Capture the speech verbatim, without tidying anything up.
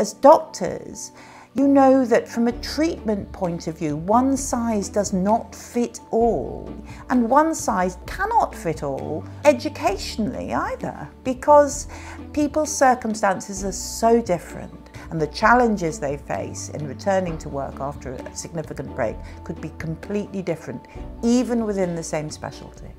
as doctors, you know that from a treatment point of view, one size does not fit all, and one size cannot fit all educationally either, because people's circumstances are so different and the challenges they face in returning to work after a significant break could be completely different, even within the same specialty.